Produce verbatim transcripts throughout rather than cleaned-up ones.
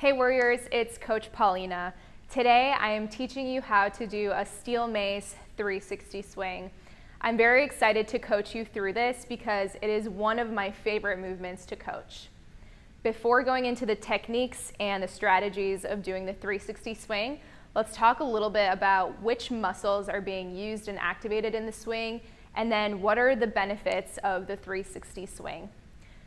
Hey Warriors, it's Coach Paulina. Today I am teaching you how to do a steel mace three sixty swing. I'm very excited to coach you through this because it is one of my favorite movements to coach. Before going into the techniques and the strategies of doing the three sixty swing, let's talk a little bit about which muscles are being used and activated in the swing, and then what are the benefits of the three sixty swing.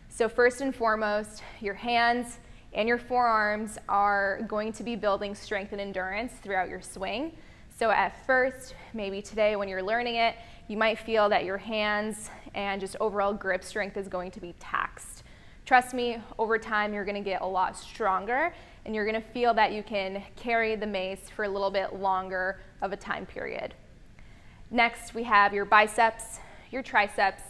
So first and foremost, your hands and your forearms are going to be building strength and endurance throughout your swing. So at first, maybe today when you're learning it, you might feel that your hands and just overall grip strength is going to be taxed. Trust me, over time you're gonna get a lot stronger and you're gonna feel that you can carry the mace for a little bit longer of a time period. Next, we have your biceps, your triceps,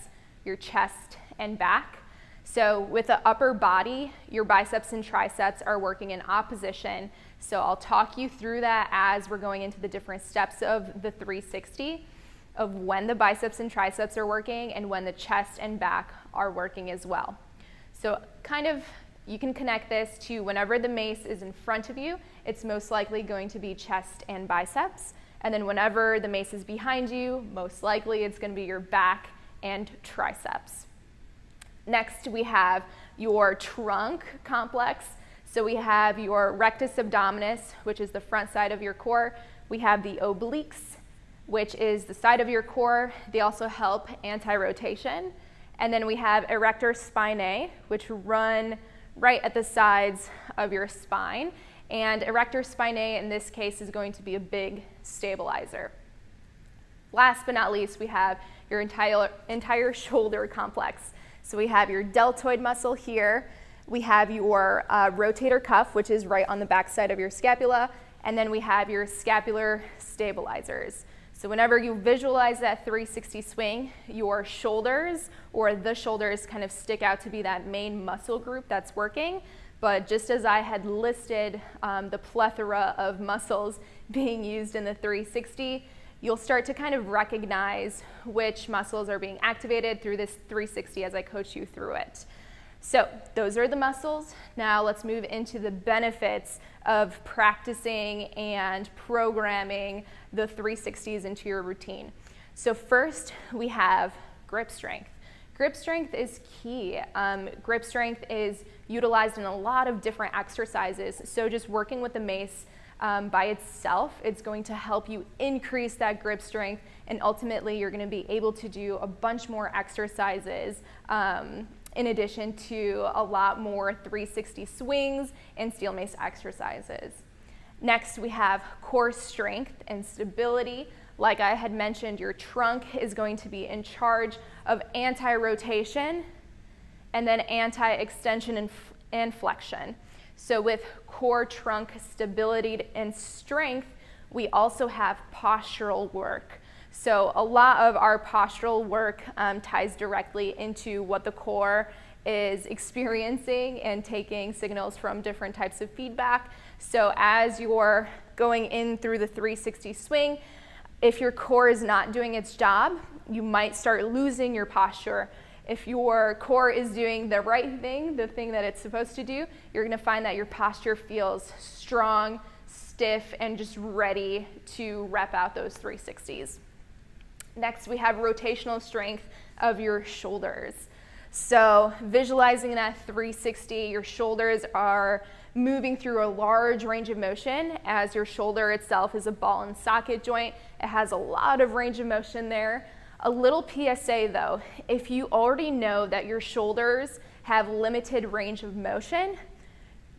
your chest, and back. So with the upper body, your biceps and triceps are working in opposition. So I'll talk you through that as we're going into the different steps of the three sixty, of when the biceps and triceps are working and when the chest and back are working as well. So kind of, you can connect this to whenever the mace is in front of you, it's most likely going to be chest and biceps. And then whenever the mace is behind you, most likely it's gonna be your back and triceps. Next, we have your trunk complex. So we have your rectus abdominis, which is the front side of your core. We have the obliques, which is the side of your core. They also help anti-rotation. And then we have erector spinae, which run right at the sides of your spine. And erector spinae, in this case, is going to be a big stabilizer. Last but not least, we have your entire, entire shoulder complex. So we have your deltoid muscle here, we have your uh, rotator cuff, which is right on the back side of your scapula, and then we have your scapular stabilizers. So whenever you visualize that three sixty swing, your shoulders or the shoulders kind of stick out to be that main muscle group that's working. But just as I had listed um, the plethora of muscles being used in the three sixty, you'll start to kind of recognize which muscles are being activated through this three sixty as I coach you through it. So those are the muscles. Now let's move into the benefits of practicing and programming the three sixties into your routine. So first, we have grip strength. Grip strength is key. Um, grip strength is utilized in a lot of different exercises. So just working with the mace Um, by itself, it's going to help you increase that grip strength, and ultimately you're going to be able to do a bunch more exercises um, in addition to a lot more three sixty swings and steel mace exercises. Next, we have core strength and stability. Like I had mentioned, your trunk is going to be in charge of anti-rotation and then anti-extension and, and flexion. So with core trunk stability and strength, we also have postural work. So a lot of our postural work um, ties directly into what the core is experiencing and taking signals from different types of feedback. So as you're going in through the three sixty swing, if your core is not doing its job, you might start losing your posture. If your core is doing the right thing, the thing that it's supposed to do, you're going to find that your posture feels strong, stiff, and just ready to rep out those three sixties. Next, we have rotational strength of your shoulders. So visualizing that three sixty, your shoulders are moving through a large range of motion, as your shoulder itself is a ball and socket joint. It has a lot of range of motion there. A little P S A though, if you already know that your shoulders have limited range of motion,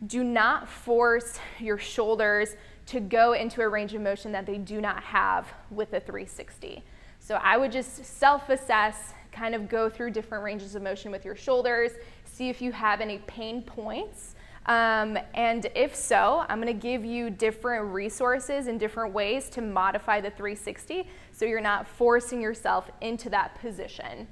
do not force your shoulders to go into a range of motion that they do not have with a three sixty. So I would just self-assess, kind of go through different ranges of motion with your shoulders, see if you have any pain points. Um, and if so, I'm going to give you different resources and different ways to modify the three sixty so you're not forcing yourself into that position.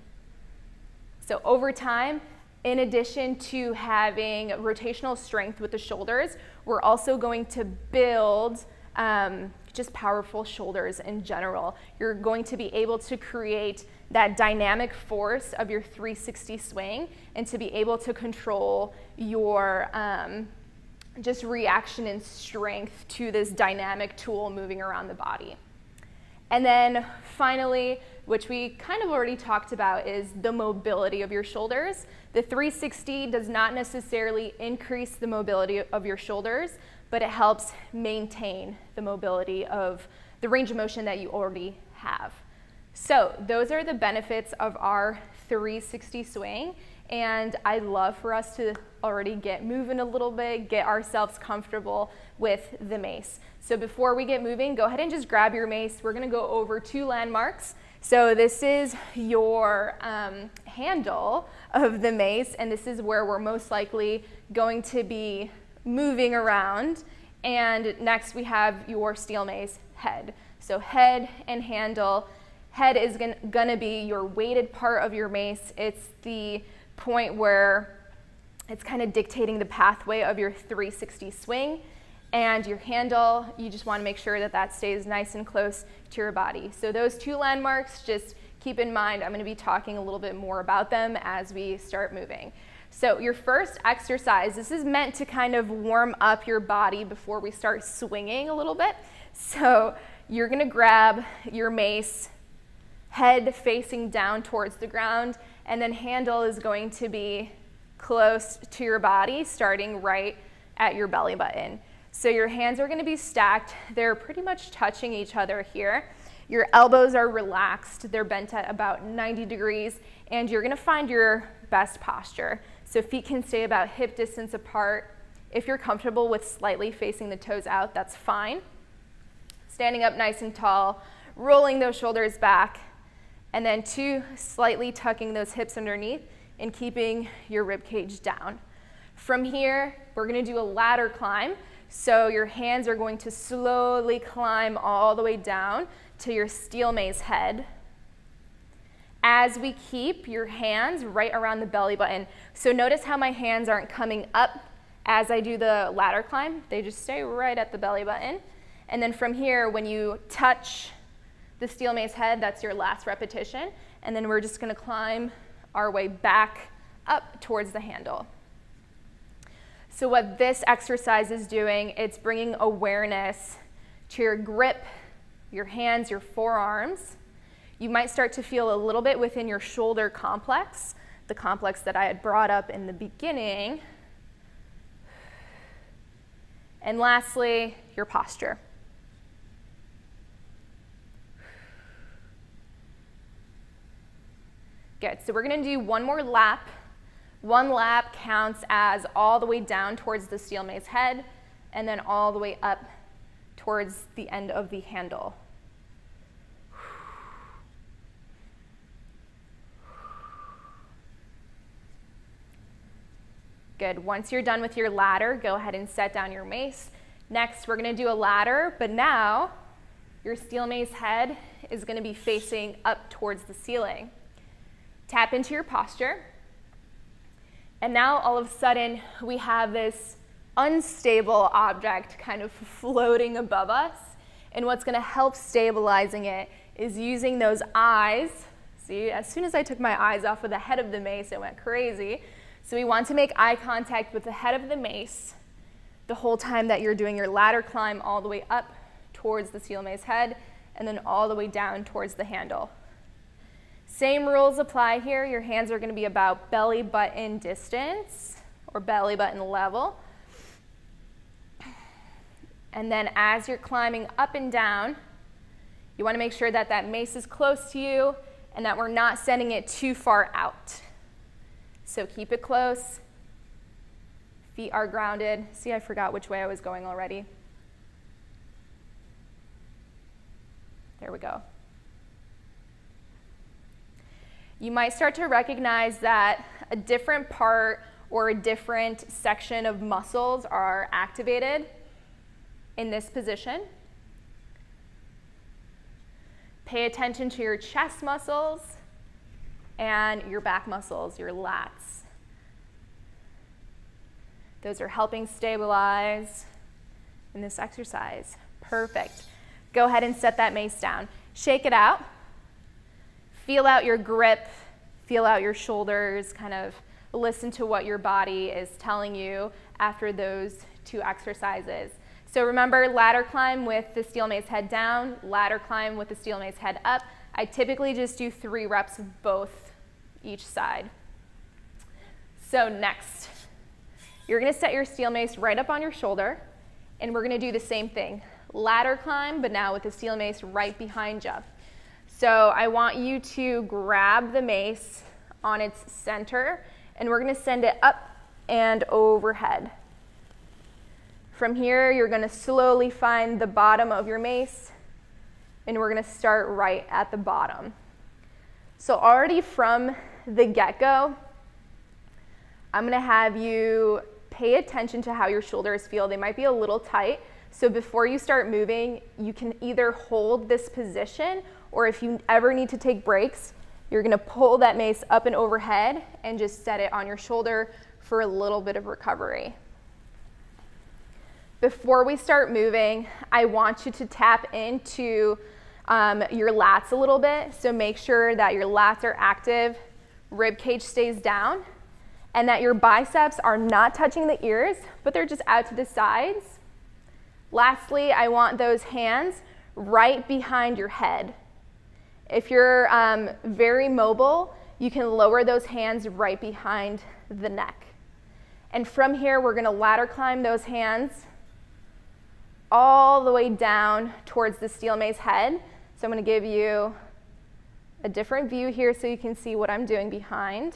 So over time, in addition to having rotational strength with the shoulders, we're also going to build um, just powerful shoulders in general. You're going to be able to create that dynamic force of your three sixty swing and to be able to control your um, just reaction and strength to this dynamic tool moving around the body. And then finally, which we kind of already talked about, is the mobility of your shoulders. The three sixty does not necessarily increase the mobility of your shoulders, but it helps maintain the mobility of the range of motion that you already have. So those are the benefits of our three sixty swing, and I'd love for us to already get moving a little bit, get ourselves comfortable with the mace. So before we get moving, go ahead and just grab your mace. We're gonna go over two landmarks. So this is your um, handle of the mace, and this is where we're most likely going to be moving around. And next we have your steel mace head. So head and handle. Head is gonna be your weighted part of your mace. It's the point where it's kind of dictating the pathway of your three sixty swing. And your handle, you just want to make sure that that stays nice and close to your body. So those two landmarks, just keep in mind. I'm going to be talking a little bit more about them as we start moving. So your first exercise, this is meant to kind of warm up your body before we start swinging a little bit. So you're going to grab your mace, head facing down towards the ground, and then handle is going to be close to your body, starting right at your belly button. So your hands are going to be stacked. They're pretty much touching each other here. Your elbows are relaxed. They're bent at about ninety degrees, and you're going to find your best posture. So feet can stay about hip distance apart. If you're comfortable with slightly facing the toes out, that's fine. Standing up nice and tall, rolling those shoulders back, and then two, slightly tucking those hips underneath and keeping your rib cage down. From here, we're going to do a ladder climb. So your hands are going to slowly climb all the way down to your steel mace head, as we keep your hands right around the belly button. So notice how my hands aren't coming up as I do the ladder climb. They just stay right at the belly button. And then from here, when you touch the steel mace head, that's your last repetition. And then we're just going to climb our way back up towards the handle. So what this exercise is doing, it's bringing awareness to your grip, your hands, your forearms. You might start to feel a little bit within your shoulder complex, the complex that I had brought up in the beginning. And lastly, your posture. Good, so we're gonna do one more lap. One lap counts as all the way down towards the steel mace head, and then all the way up towards the end of the handle. Good. Once you're done with your ladder, go ahead and set down your mace. Next, we're going to do a ladder, but now your steel mace head is going to be facing up towards the ceiling. Tap into your posture. And now all of a sudden we have this unstable object kind of floating above us, and what's going to help stabilizing it is using those eyes. See, as soon as I took my eyes off of the head of the mace, it went crazy. So we want to make eye contact with the head of the mace the whole time that you're doing your ladder climb, all the way up towards the steel mace head, and then all the way down towards the handle. Same rules apply here. Your hands are going to be about belly button distance or belly button level. And then as you're climbing up and down, you want to make sure that that mace is close to you and that we're not sending it too far out. So keep it close. Feet are grounded. See, I forgot which way I was going already. There we go. You might start to recognize that a different part or a different section of muscles are activated in this position. Pay attention to your chest muscles and your back muscles, your lats. Those are helping stabilize in this exercise. Perfect. Go ahead and set that mace down. Shake it out. Feel out your grip, feel out your shoulders, kind of listen to what your body is telling you after those two exercises. So remember, ladder climb with the steel mace head down, ladder climb with the steel mace head up. I typically just do three reps of both each side. So next, you're gonna set your steel mace right up on your shoulder, and we're gonna do the same thing. Ladder climb, but now with the steel mace right behind you. So I want you to grab the mace on its center, and we're gonna send it up and overhead. From here, you're gonna slowly find the bottom of your mace, and we're gonna start right at the bottom. So already from the get-go, I'm gonna have you pay attention to how your shoulders feel. They might be a little tight, so before you start moving, you can either hold this position, or if you ever need to take breaks, you're gonna pull that mace up and overhead and just set it on your shoulder for a little bit of recovery. Before we start moving, I want you to tap into um, your lats a little bit. So make sure that your lats are active, rib cage stays down, and that your biceps are not touching the ears, but they're just out to the sides. Lastly, I want those hands right behind your head. If you're um, very mobile, you can lower those hands right behind the neck. And from here, we're gonna ladder climb those hands all the way down towards the steel mace head. So I'm gonna give you a different view here so you can see what I'm doing behind.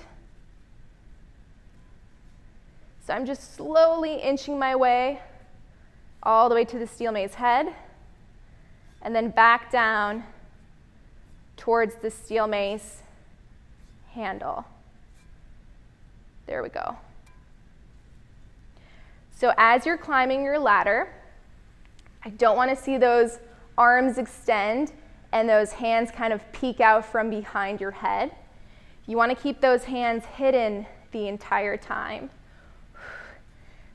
So I'm just slowly inching my way all the way to the steel mace head, and then back down towards the steel mace handle. There we go. So as you're climbing your ladder, I don't want to see those arms extend and those hands kind of peek out from behind your head. You want to keep those hands hidden the entire time.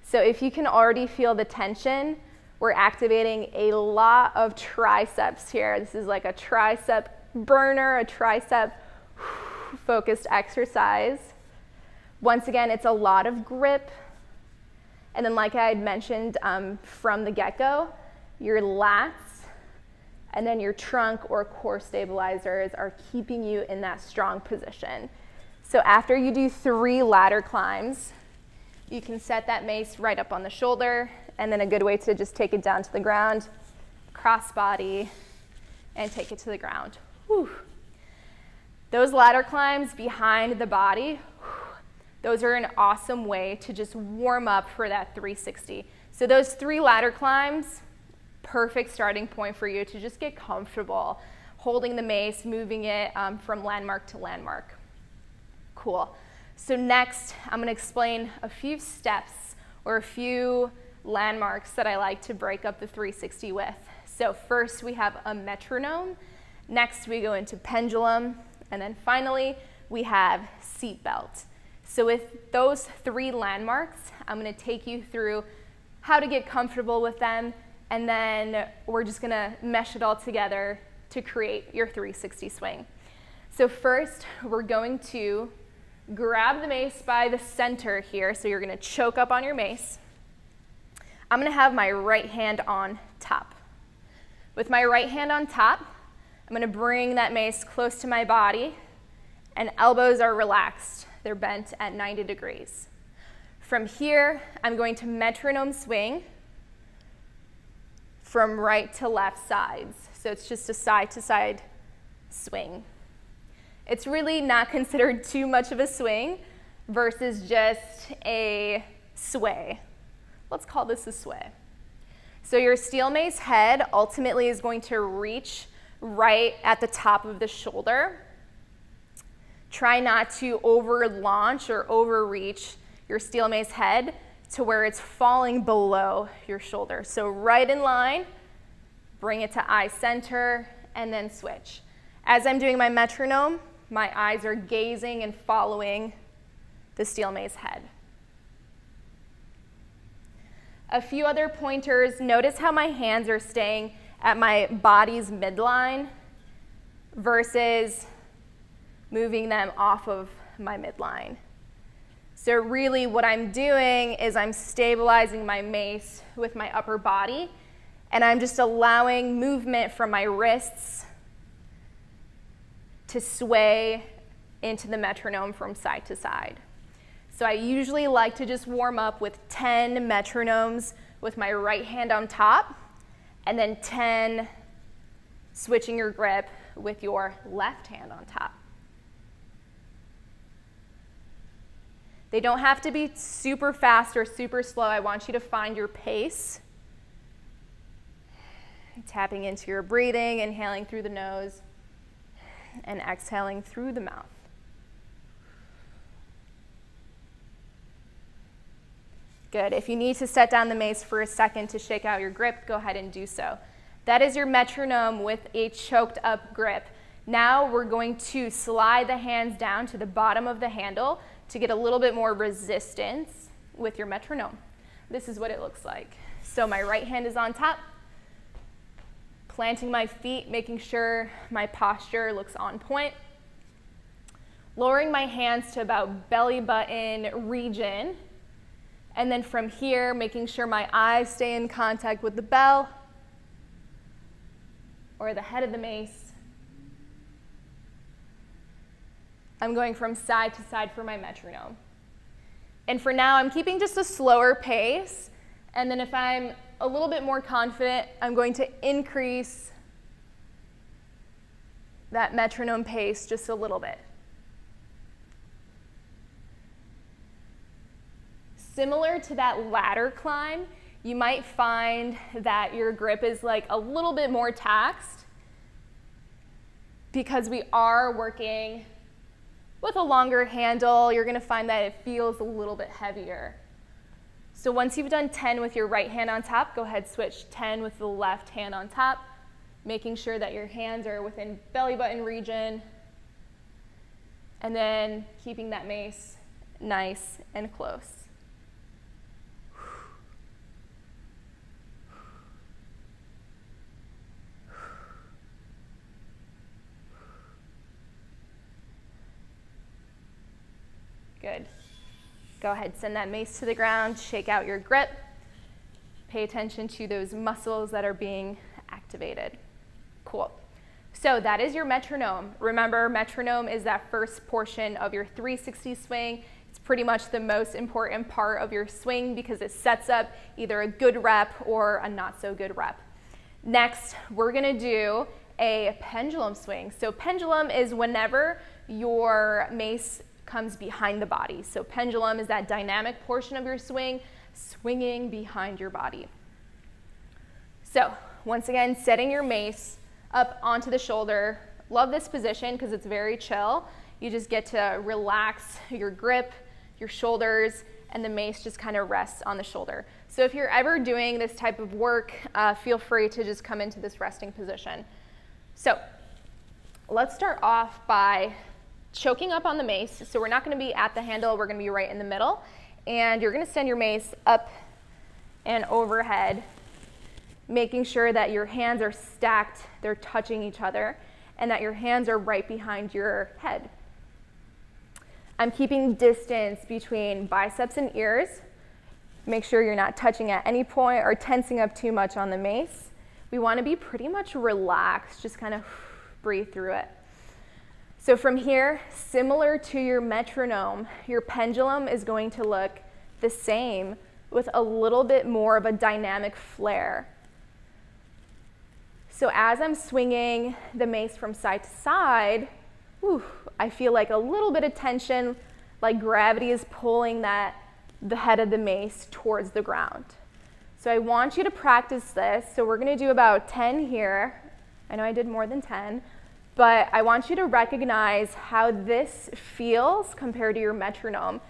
So if you can already feel the tension, we're activating a lot of triceps here. This is like a tricep burner, a tricep focused exercise. Once again, it's a lot of grip. And then like I had mentioned um, from the get-go, your lats and then your trunk or core stabilizers are keeping you in that strong position. So after you do three ladder climbs, you can set that mace right up on the shoulder, and then a good way to just take it down to the ground, cross body, and take it to the ground. Whew. Those ladder climbs behind the body, whew, those are an awesome way to just warm up for that three sixty. So those three ladder climbs, perfect starting point for you to just get comfortable holding the mace, moving it um, from landmark to landmark. Cool. So next, I'm going to explain a few steps or a few landmarks that I like to break up the three sixty with. So first, we have a metronome. Next, we go into pendulum. And then finally, we have seatbelt. So with those three landmarks, I'm going to take you through how to get comfortable with them. And then we're just going to mesh it all together to create your three sixty swing. So first, we're going to grab the mace by the center here, so you're going to choke up on your mace. I'm going to have my right hand on top. With my right hand on top, I'm going to bring that mace close to my body, and elbows are relaxed. They're bent at ninety degrees. From here, I'm going to metronome swing from right to left sides. So it's just a side-to-side swing. It's really not considered too much of a swing versus just a sway. Let's call this a sway. So your steel mace head ultimately is going to reach right at the top of the shoulder. Try not to over launch or overreach your steel mace head to where it's falling below your shoulder. So right in line, bring it to eye center, and then switch. As I'm doing my metronome, my eyes are gazing and following the steel mace head. A few other pointers. Notice how my hands are staying at my body's midline versus moving them off of my midline. So really what I'm doing is I'm stabilizing my mace with my upper body, and I'm just allowing movement from my wrists to sway into the metronome from side to side. So I usually like to just warm up with ten metronomes with my right hand on top, and then ten switching your grip with your left hand on top. They don't have to be super fast or super slow. I want you to find your pace. Tapping into your breathing, inhaling through the nose, and exhaling through the mouth. Good. If you need to set down the mace for a second to shake out your grip, go ahead and do so. That is your metronome with a choked up grip. Now we're going to slide the hands down to the bottom of the handle to get a little bit more resistance with your metronome. This is what it looks like. So my right hand is on top, planting my feet, making sure my posture looks on point. Lowering my hands to about belly button region. And then from here, making sure my eyes stay in contact with the bell or the head of the mace. I'm going from side to side for my metronome. And for now, I'm keeping just a slower pace. And then if I'm a little bit more confident, I'm going to increase that metronome pace just a little bit. Similar to that ladder climb, you might find that your grip is like a little bit more taxed because we are working with a longer handle. You're going to find that it feels a little bit heavier. So once you've done ten with your right hand on top, go ahead, switch ten with the left hand on top, making sure that your hands are within belly button region, and then keeping that mace nice and close. Good. Go ahead, send that mace to the ground, shake out your grip. Pay attention to those muscles that are being activated. Cool. So that is your metronome. Remember, metronome is that first portion of your three sixty swing. It's pretty much the most important part of your swing because it sets up either a good rep or a not so good rep. Next, we're gonna do a pendulum swing. So pendulum is whenever your mace comes behind the body. So pendulum is that dynamic portion of your swing, swinging behind your body. So once again, setting your mace up onto the shoulder. Love this position because it's very chill. You just get to relax your grip, your shoulders, and the mace just kind of rests on the shoulder. So if you're ever doing this type of work, uh, feel free to just come into this resting position. So let's start off by choking up on the mace. So we're not going to be at the handle, we're going to be right in the middle, and you're going to send your mace up and overhead, making sure that your hands are stacked, they're touching each other, and that your hands are right behind your head. I'm keeping distance between biceps and ears. Make sure you're not touching at any point or tensing up too much on the mace. We want to be pretty much relaxed, just kind of breathe through it. So from here, similar to your metronome, your pendulum is going to look the same with a little bit more of a dynamic flare. So as I'm swinging the mace from side to side, whew, I feel like a little bit of tension, like gravity is pulling that, the head of the mace towards the ground. So I want you to practice this. So we're gonna do about ten here. I know I did more than ten. But I want you to recognize how this feels compared to your metronome.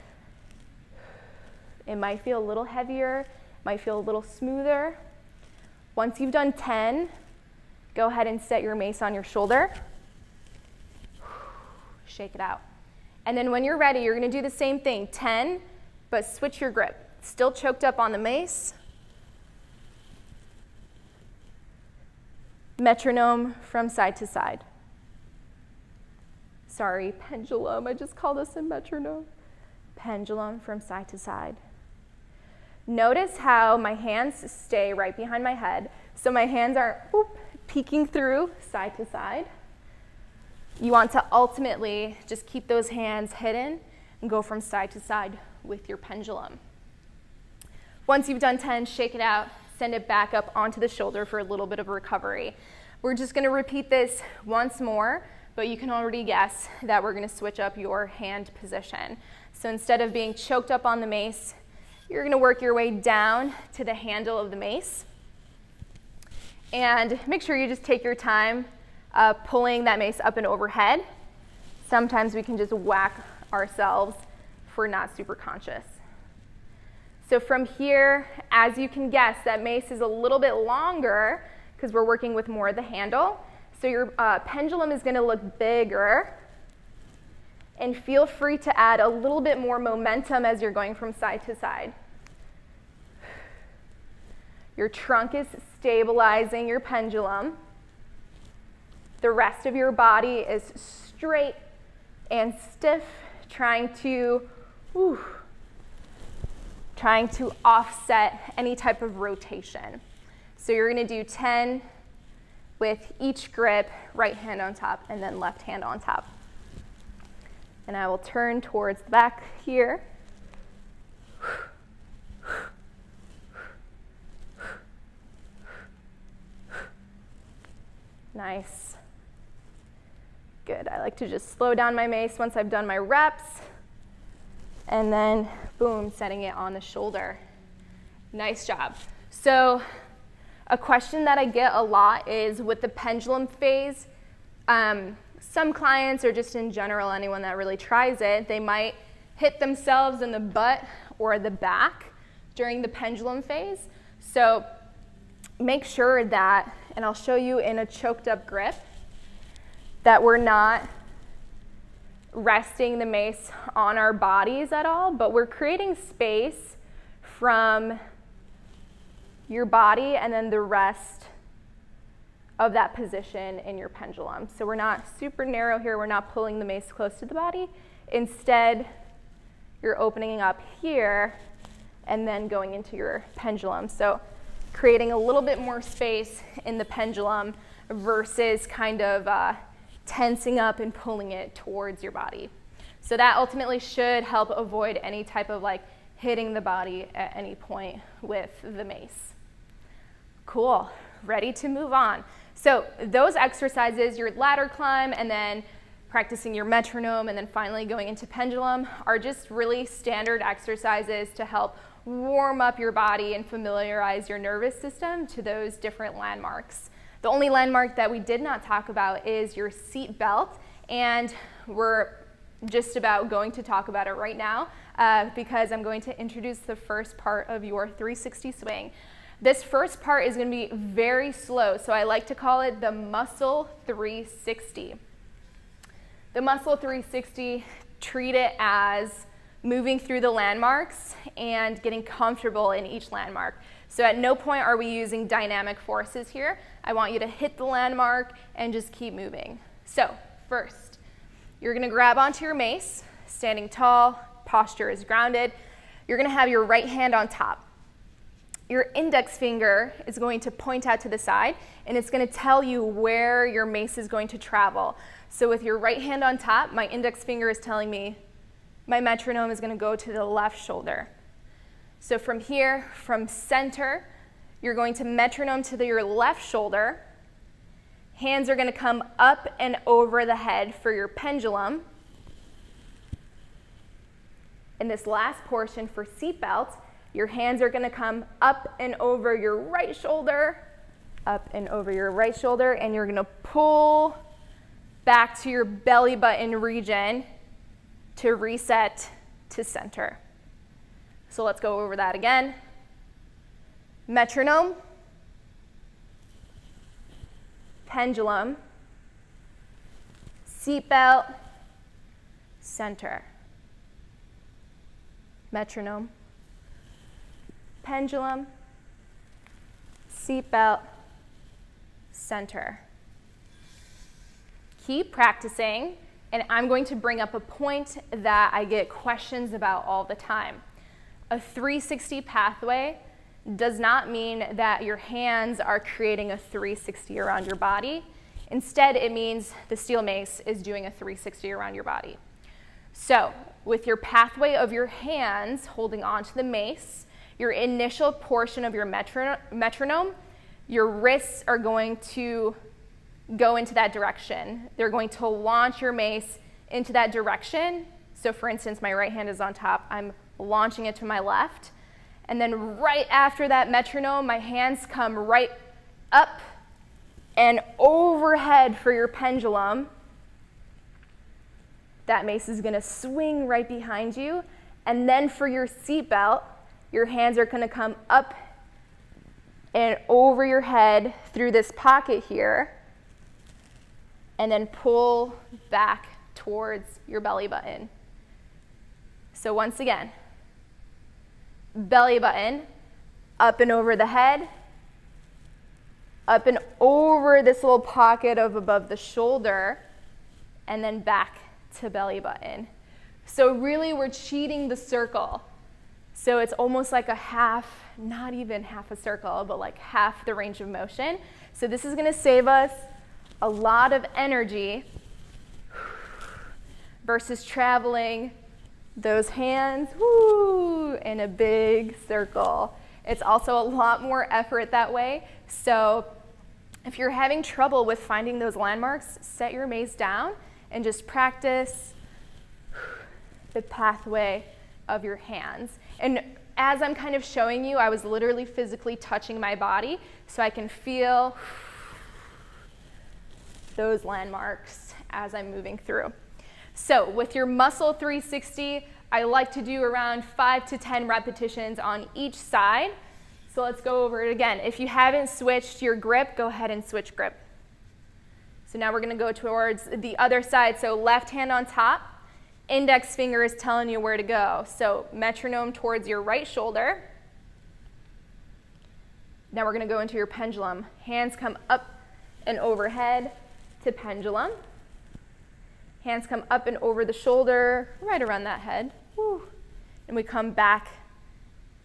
It might feel a little heavier, might feel a little smoother. Once you've done ten, go ahead and set your mace on your shoulder. Shake it out. And then when you're ready, you're gonna do the same thing, ten, but switch your grip. Still choked up on the mace. Metronome from side to side. Sorry, pendulum, I just called this a metronome. pendulum from side to side. Notice how my hands stay right behind my head, so my hands aren't whoop, peeking through side to side. You want to ultimately just keep those hands hidden and go from side to side with your pendulum. Once you've done ten, shake it out, send it back up onto the shoulder for a little bit of recovery. We're just going to repeat this once more, but you can already guess that we're going to switch up your hand position. So instead of being choked up on the mace, you're going to work your way down to the handle of the mace. And make sure you just take your time uh, pulling that mace up and overhead. Sometimes we can just whack ourselves if we're not super conscious. So from here, as you can guess, that mace is a little bit longer because we're working with more of the handle. So your uh, pendulum is going to look bigger. And feel free to add a little bit more momentum as you're going from side to side. Your trunk is stabilizing your pendulum. The rest of your body is straight and stiff, trying to, whew, trying to offset any type of rotation. So you're going to do ten with each grip, right hand on top and then left hand on top. And I will turn towards the back here. Nice. Good. I like to just slow down my mace once I've done my reps. And then, boom, setting it on the shoulder. Nice job. So a question that I get a lot is with the pendulum phase, um, some clients, or just in general, anyone that really tries it, they might hit themselves in the butt or the back during the pendulum phase. So make sure that, and I'll show you in a choked up grip, that we're not resting the mace on our bodies at all, but we're creating space from your body and then the rest of that position in your pendulum. So we're not super narrow here, we're not pulling the mace close to the body. Instead, you're opening up here and then going into your pendulum. So creating a little bit more space in the pendulum versus kind of uh, tensing up and pulling it towards your body. So that ultimately should help avoid any type of like hitting the body at any point with the mace. Cool, ready to move on. So those exercises, your ladder climb and then practicing your metronome and then finally going into pendulum, are just really standard exercises to help warm up your body and familiarize your nervous system to those different landmarks. The only landmark that we did not talk about is your seat belt, and we're just about going to talk about it right now uh, because I'm going to introduce the first part of your three sixty swing. This first part is going to be very slow, so I like to call it the muscle three sixty. The muscle three sixty, treat it as moving through the landmarks and getting comfortable in each landmark. So at no point are we using dynamic forces here. I want you to hit the landmark and just keep moving. So first, you're gonna grab onto your mace, standing tall, posture is grounded. You're gonna have your right hand on top. Your index finger is going to point out to the side and it's gonna tell you where your mace is going to travel. So with your right hand on top, my index finger is telling me my metronome is going to go to the left shoulder. So from here, from center, you're going to metronome to the, your left shoulder. Hands are going to come up and over the head for your pendulum. In this last portion for seatbelt, your hands are going to come up and over your right shoulder, up and over your right shoulder, and you're going to pull back to your belly button region to reset to center. So let's go over that again. Metronome, pendulum, seatbelt, center. Metronome, pendulum, seatbelt, center. Keep practicing. and I'm going to bring up a point that I get questions about all the time. A three sixty pathway does not mean that your hands are creating a three sixty around your body. Instead, it means the steel mace is doing a three sixty around your body. So with your pathway of your hands holding onto the mace, your initial portion of your metron- metronome, your wrists are going to go into that direction. They're going to launch your mace into that direction. So for instance, my right hand is on top. I'm launching it to my left. And then right after that metronome, my hands come right up and overhead for your pendulum. That mace is going to swing right behind you. And then for your seatbelt, your hands are going to come up and over your head through this pocket here, and then pull back towards your belly button. So once again, belly button, up and over the head, up and over this little pocket of above the shoulder, and then back to belly button. So really we're cheating the circle. So it's almost like a half, not even half a circle, but like half the range of motion. So this is going to save us a lot of energy versus traveling those hands woo, in a big circle. It's also a lot more effort that way. So if you're having trouble with finding those landmarks, set your mace down and just practice the pathway of your hands. And as I'm kind of showing you, I was literally physically touching my body, so I can feel those landmarks as I'm moving through. So with your muscle three sixty, I like to do around five to ten repetitions on each side. So let's go over it again. If you haven't switched your grip, go ahead and switch grip. So now we're going to go towards the other side. So left hand on top, index finger is telling you where to go. So metronome towards your right shoulder. Now we're going to go into your pendulum. Hands come up and overhead to pendulum. Hands come up and over the shoulder, right around that head. Woo. And we come back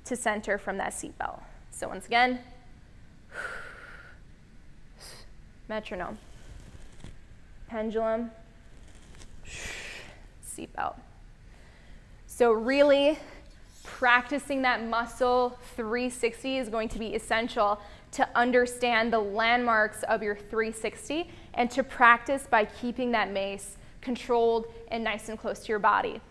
to center from that seatbelt. So once again, metronome, pendulum, seatbelt. So really practicing that muscle three sixty is going to be essential to understand the landmarks of your three sixty and to practice by keeping that mace controlled and nice and close to your body.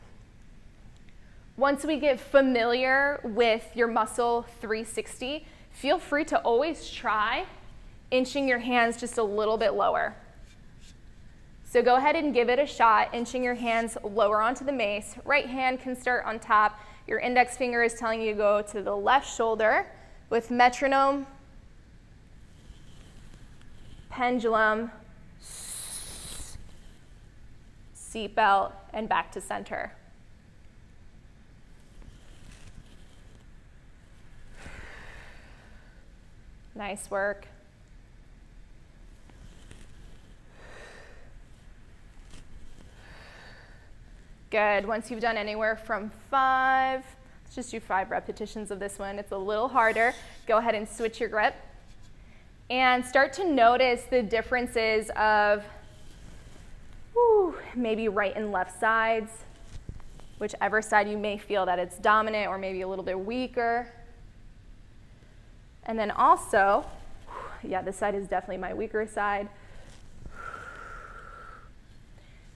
Once we get familiar with your muscle three sixty, feel free to always try inching your hands just a little bit lower. So go ahead and give it a shot, inching your hands lower onto the mace. Right hand can start on top. Your index finger is telling you to go to the left shoulder with metronome, pendulum, seatbelt, and back to center. Nice work. Good. Once you've done anywhere from five, let's just do five repetitions of this one. It's a little harder. Go ahead and switch your grip and start to notice the differences of whew, maybe right and left sides, whichever side you may feel that it's dominant or maybe a little bit weaker. And then also, whew, yeah, this side is definitely my weaker side.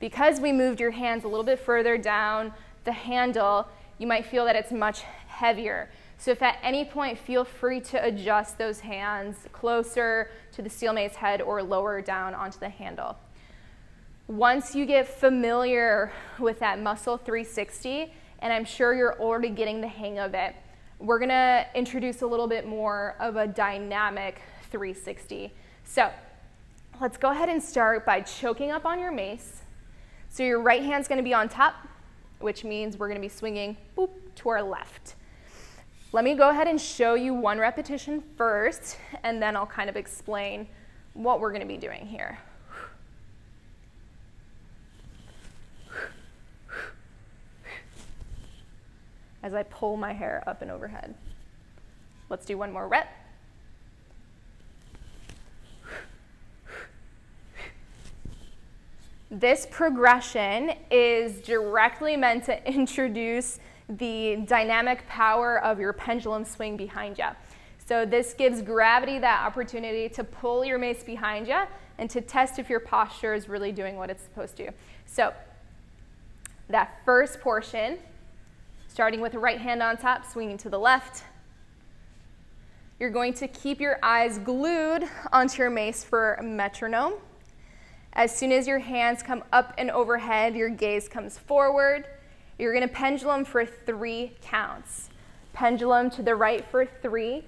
Because we moved your hands a little bit further down the handle, you might feel that it's much heavier. So if at any point, feel free to adjust those hands closer to the steel mace head or lower down onto the handle. Once you get familiar with that muscle three sixty, and I'm sure you're already getting the hang of it, we're gonna introduce a little bit more of a dynamic three sixty. So let's go ahead and start by choking up on your mace. So your right hand's gonna be on top, which means we're gonna be swinging boop, to our left. Let me go ahead and show you one repetition first, and then I'll kind of explain what we're gonna be doing here. as I pull my hair up and overhead. Let's do one more rep. This progression is directly meant to introduce the dynamic power of your pendulum swing behind you. So this gives gravity that opportunity to pull your mace behind you and to test if your posture is really doing what it's supposed to. So that first portion, starting with the right hand on top, swinging to the left, you're going to keep your eyes glued onto your mace for a metronome. As soon as your hands come up and overhead, your gaze comes forward. You're going to pendulum for three counts. Pendulum to the right for three,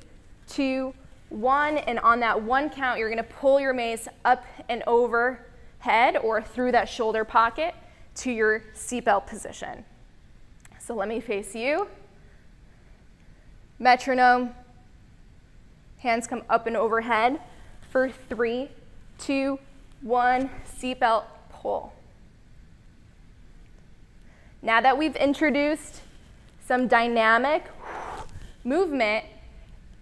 two, one, and on that one count, you're going to pull your mace up and overhead or through that shoulder pocket to your seatbelt position. So let me face you. Metronome. Hands come up and overhead for three, two, one, seatbelt pull. Now that we've introduced some dynamic movement,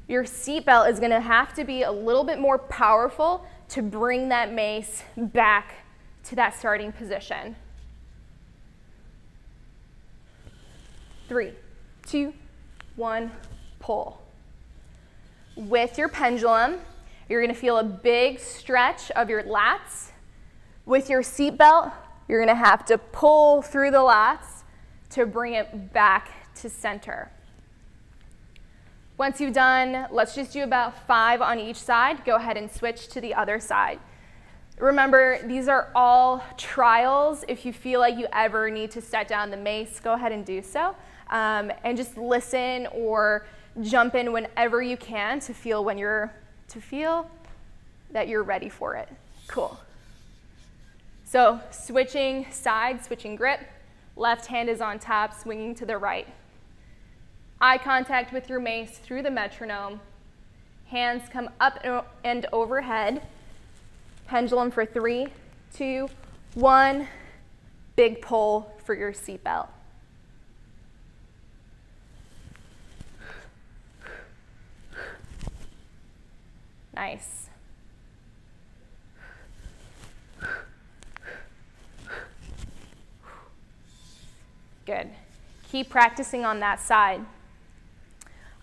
your seatbelt is going to have to be a little bit more powerful to bring that mace back to that starting position. Three, two, one, pull. With your pendulum, you're going to feel a big stretch of your lats. With your seatbelt, you're going to have to pull through the lats to bring it back to center. Once you've done, let's just do about five on each side. Go ahead and switch to the other side. Remember, these are all trials. If you feel like you ever need to set down the mace, go ahead and do so. Um, and just listen or jump in whenever you can to feel when you're, to feel that you're ready for it. Cool. So switching side, switching grip. Left hand is on top, swinging to the right. Eye contact with your mace through the metronome. Hands come up and overhead. Pendulum for three, two, one. Big pull for your seatbelt. Nice. Good. Keep practicing on that side.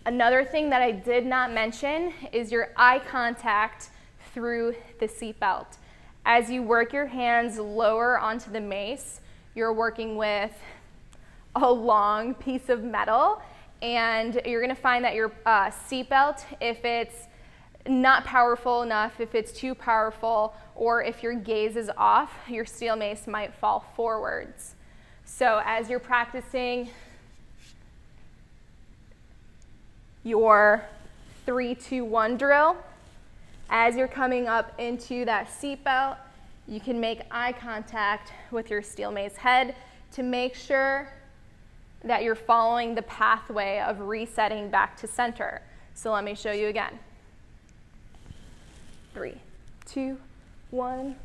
Another thing that I did not mention is your eye contact through the seatbelt. As you work your hands lower onto the mace, you're working with a long piece of metal, and you're going to find that your uh, seatbelt, if it's not powerful enough, if it's too powerful, or if your gaze is off, your steel mace might fall forwards. So as you're practicing your three, two, one drill. As you're coming up into that seatbelt, you can make eye contact with your steel mace head to make sure that you're following the pathway of resetting back to center. So let me show you again. Three, two, one,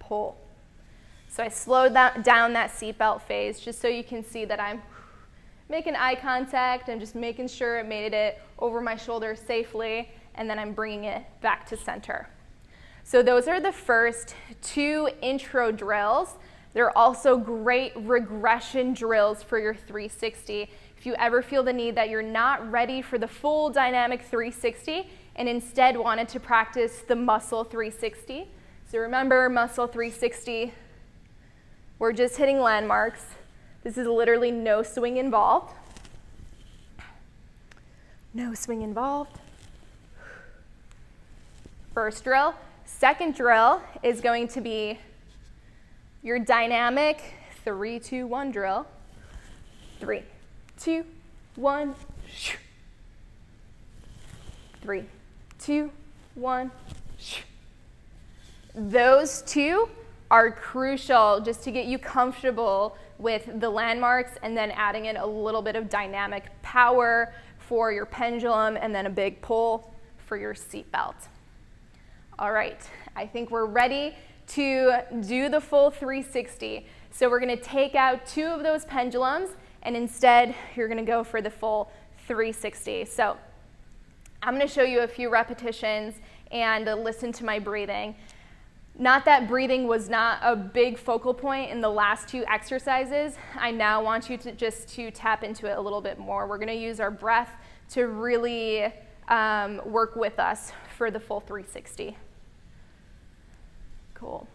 pull. So I slowed that down that seatbelt phase just so you can see that I'm making eye contact and just making sure it made it over my shoulder safely, and then I'm bringing it back to center. So those are the first two intro drills. They're also great regression drills for your three sixty. If you ever feel the need that you're not ready for the full dynamic three sixty and instead wanted to practice the muscle three sixty. So remember, muscle three sixty, we're just hitting landmarks. This is literally no swing involved. No swing involved. First drill. Second drill is going to be your dynamic three, two, one drill. Three, two, one. Shoo. Three, two, one. Shoo. Those two are crucial just to get you comfortable with the landmarks and then adding in a little bit of dynamic power for your pendulum and then a big pull for your seatbelt. All right, I think we're ready to do the full three sixty. So we're going to take out two of those pendulums and instead you're going to go for the full three sixty. So I'm going to show you a few repetitions and listen to my breathing. Not that breathing was not a big focal point in the last two exercises. I now want you to just to tap into it a little bit more. We're going to use our breath to really um, work with us for the full three sixty. Cool.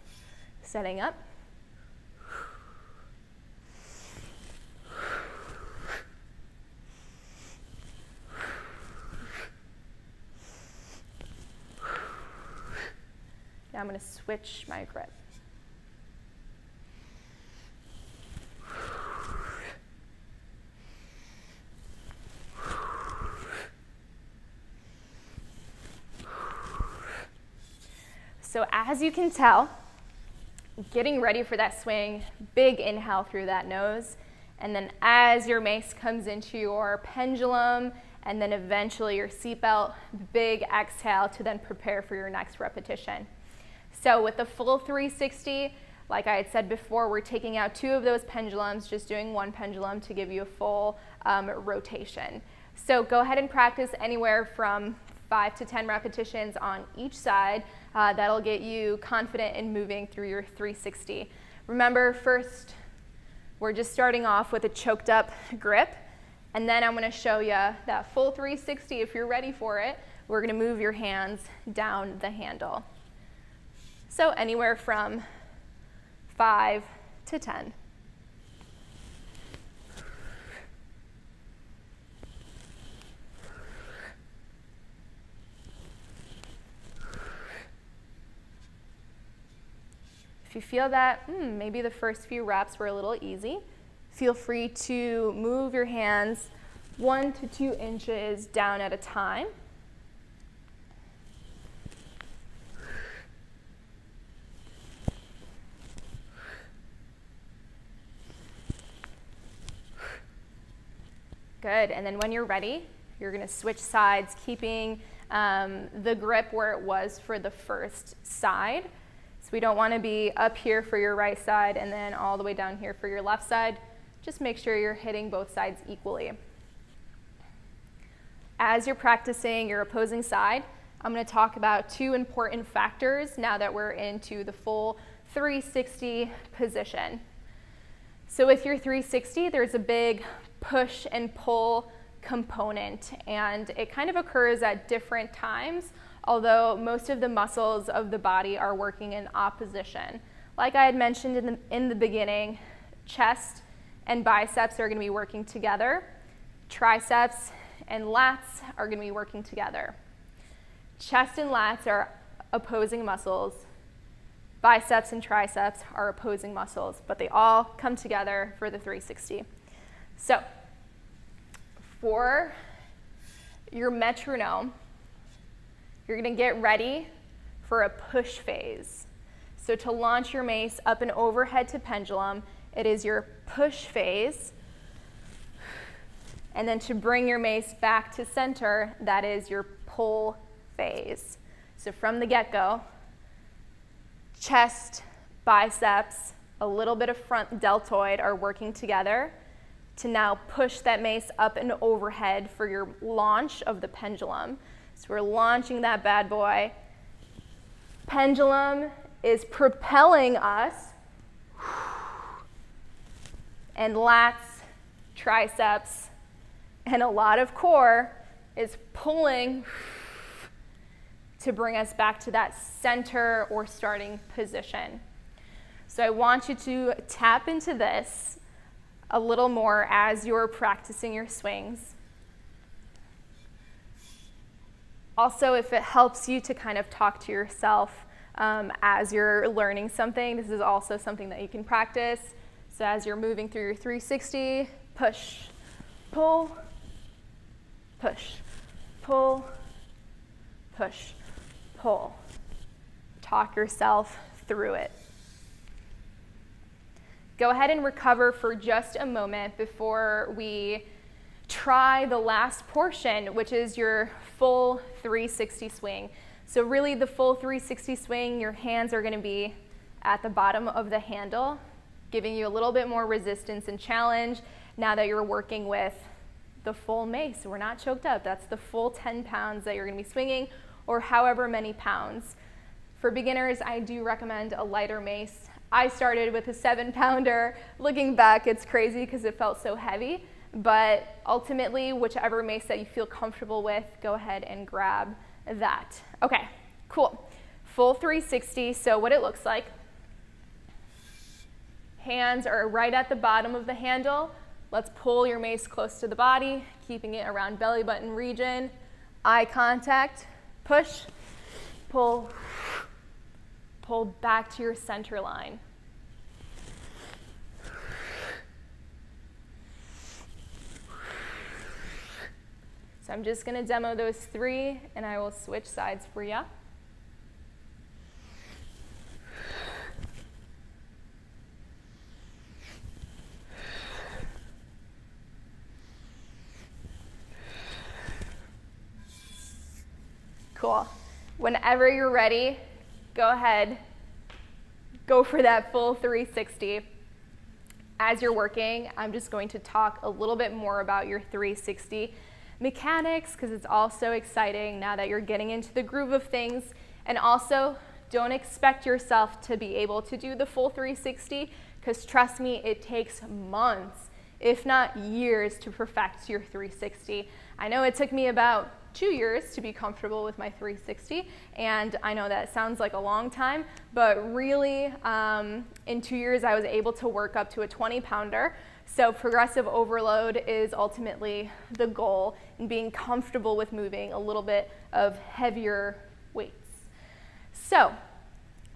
Setting up. Now I'm going to switch my grip. So as you can tell, getting ready for that swing, big inhale through that nose, and then as your mace comes into your pendulum and then eventually your seatbelt, big exhale to then prepare for your next repetition. So with the full three sixty, like I had said before, we're taking out two of those pendulums, just doing one pendulum to give you a full um, rotation. So go ahead and practice anywhere from five to ten repetitions on each side. Uh, that'll get you confident in moving through your three sixty. Remember, first, we're just starting off with a choked up grip, and then I'm going to show you that full three sixty. If you're ready for it, we're going to move your hands down the handle. So anywhere from five to ten. If you feel that hmm, maybe the first few reps were a little easy, feel free to move your hands one to two inches down at a time. Good, and then when you're ready, you're going to switch sides, keeping um, the grip where it was for the first side. So we don't want to be up here for your right side and then all the way down here for your left side. Just make sure you're hitting both sides equally. As you're practicing your opposing side, I'm going to talk about two important factors now that we're into the full three sixty position. So with your three sixty, there's a big push and pull component, and it kind of occurs at different times, although most of the muscles of the body are working in opposition. Like I had mentioned in the, in the beginning, chest and biceps are going to be working together. Triceps and lats are going to be working together. Chest and lats are opposing muscles. Biceps and triceps are opposing muscles, but they all come together for the three sixty. So for your metronome, you're going to get ready for a push phase. So to launch your mace up and overhead to pendulum, it is your push phase. And then to bring your mace back to center, that is your pull phase. So from the get-go, chest, biceps, a little bit of front deltoid are working together to now push that mace up and overhead for your launch of the pendulum. So we're launching that bad boy. Pendulum is propelling us. And lats, triceps, and a lot of core is pulling to bring us back to that center or starting position. So I want you to tap into this a little more as you're practicing your swings. Also, if it helps you to kind of talk to yourself um, as you're learning something, this is also something that you can practice. So as you're moving through your three sixty, push, pull, push, pull, push, pull. Talk yourself through it. Go ahead and recover for just a moment before we try the last portion, which is your full three sixty swing. So really the full three sixty swing, your hands are going to be at the bottom of the handle, giving you a little bit more resistance and challenge. now that you're working with the full mace. We're not choked up. That's the full ten pounds that you're going to be swinging, or however many pounds. For beginners, I do recommend a lighter mace. I started with a seven pounder. Looking back, it's crazy because it felt so heavy, but ultimately, whichever mace that you feel comfortable with, go ahead and grab that. Okay, cool. Full three sixty, so what it looks like. Hands are right at the bottom of the handle. Let's pull your mace close to the body, keeping it around belly button region. Eye contact, push, pull, pull back to your center line. So I'm just gonna demo those three and I will switch sides for you. Cool. Whenever you're ready, go ahead, go for that full three sixty. As you're working, I'm just going to talk a little bit more about your three sixty mechanics, because it's all so exciting now that you're getting into the groove of things. And also, don't expect yourself to be able to do the full three sixty, because trust me, it takes months, if not years, to perfect your three sixty. I know it took me about two years to be comfortable with my three sixty, and I know that sounds like a long time, but really um, in two years I was able to work up to a twenty pounder. So progressive overload is ultimately the goal, and being comfortable with moving a little bit of heavier weights. So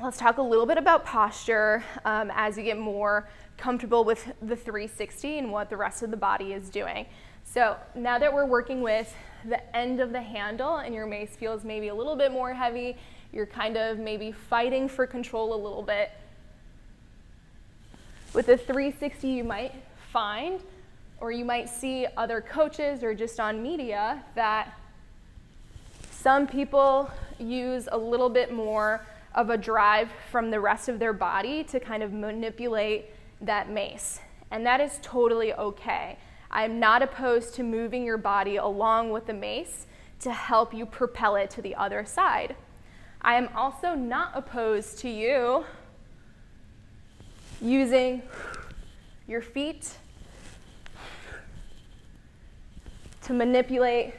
let's talk a little bit about posture um, as you get more comfortable with the three sixty and what the rest of the body is doing. So now that we're working with the end of the handle and your mace feels maybe a little bit more heavy, you're kind of maybe fighting for control a little bit. With the three sixty, you might find, or you might see other coaches or just on media, that some people use a little bit more of a drive from the rest of their body to kind of manipulate that mace. And that is totally okay. I'm not opposed to moving your body along with the mace to help you propel it to the other side. I am also not opposed to you using your feet to manipulate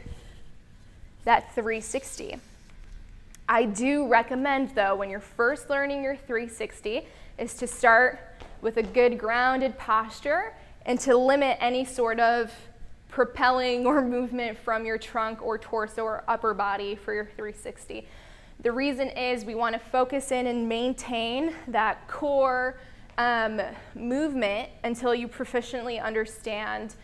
that three sixty. I do recommend, though, when you're first learning your three sixty, is to start with a good grounded posture and to limit any sort of propelling or movement from your trunk or torso or upper body for your three sixty. The reason is we want to focus in and maintain that core um, movement until you proficiently understand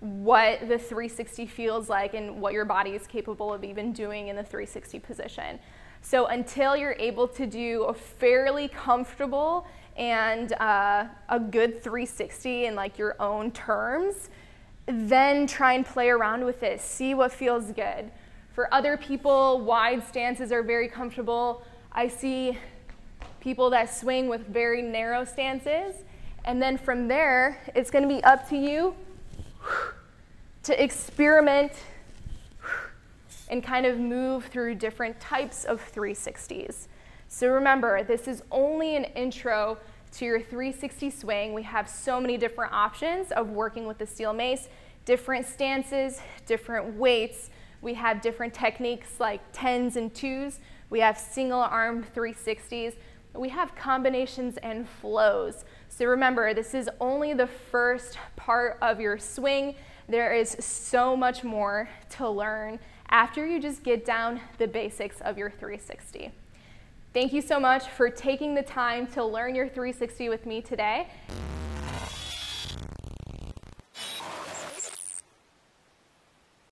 what the three sixty feels like and what your body is capable of even doing in the three sixty position. So until you're able to do a fairly comfortable and uh, a good three sixty in like your own terms, then try and play around with it. See what feels good. For other people, wide stances are very comfortable. I see people that swing with very narrow stances, and then from there, it's gonna be up to you to experiment and kind of move through different types of three sixties. So remember, this is only an intro to your three sixty swing. We have so many different options of working with the steel mace, different stances, different weights. We have different techniques like tens and twos. We have single arm three sixties. We have combinations and flows. So remember, this is only the first part of your swing. There is so much more to learn after you just get down the basics of your three sixty. Thank you so much for taking the time to learn your three sixty with me today.